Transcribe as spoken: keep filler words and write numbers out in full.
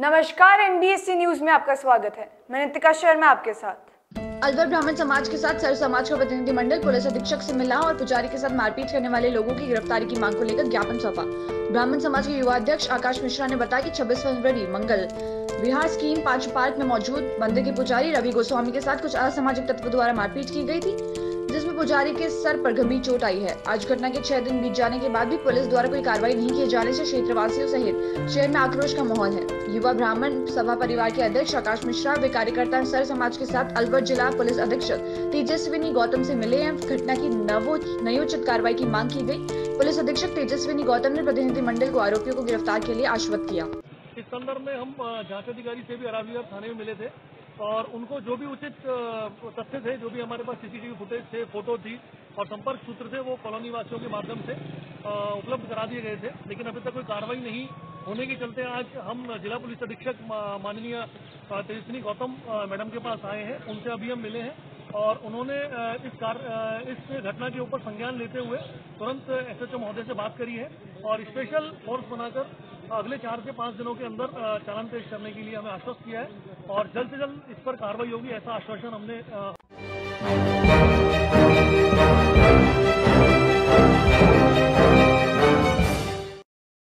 नमस्कार NBSC news में आपका स्वागत है। मैं नितिका शर्मा आपके साथ। अलवर ब्राह्मण समाज के साथ सर्व समाज का प्रतिनिधि मंडल पुलिस अधीक्षक से मिला और पुजारी के साथ मारपीट करने वाले लोगों की गिरफ्तारी की मांग को लेकर ज्ञापन सौंपा। ब्राह्मण समाज के युवा अध्यक्ष आकाश मिश्रा ने बताया कि छब्बीस फरवरी मंगल विहार स्कीम पांचू पार्क में मौजूद मंदिर के पुजारी रवि गोस्वामी के साथ कुछ असामाजिक तत्व द्वारा मारपीट की गयी थी, जिसमें पुजारी के सर पर गंभीर चोट आई है। आज घटना के छह दिन बीत जाने के बाद भी पुलिस द्वारा कोई कार्रवाई नहीं किए जाने से क्षेत्रवासियों सहित शहर में आक्रोश का माहौल है। युवा ब्राह्मण सभा परिवार के अध्यक्ष आकाश मिश्रा व कार्यकर्ता सर समाज के साथ अलवर जिला पुलिस अधीक्षक तेजस्विनी गौतम से मिले हैं। घटना की नवो नयोचित कार्रवाई की मांग की गयी। पुलिस अधीक्षक तेजस्विनी गौतम ने प्रतिनिधिमंडल को आरोपियों को गिरफ्तार के लिए आश्वस्त किया। इस संदर्भ में हम जांच अधिकारी से भी अराबीगढ़ थाने में मिले थे और उनको जो भी उचित तथ्य थे, जो भी हमारे पास सीसीटीवी फुटेज थे, फोटो थी और संपर्क सूत्र थे, वो कॉलोनी वासियों के माध्यम से उपलब्ध करा दिए गए थे। लेकिन अभी तक कोई कार्रवाई नहीं होने के चलते आज हम जिला पुलिस अधीक्षक माननीय तेजस्विनी गौतम मैडम के पास आए हैं। उनसे अभी हम मिले हैं और उन्होंने इस कार इस घटना के ऊपर संज्ञान लेते हुए तुरंत एसएचओ महोदय से बात करी है और स्पेशल फोर्स बनाकर अगले चार से पांच दिनों के अंदर चालान पेश करने के लिए हमें आश्वस्त किया है और जल्द से जल्द इस पर कार्रवाई होगी, ऐसा आश्वासन हमने आ...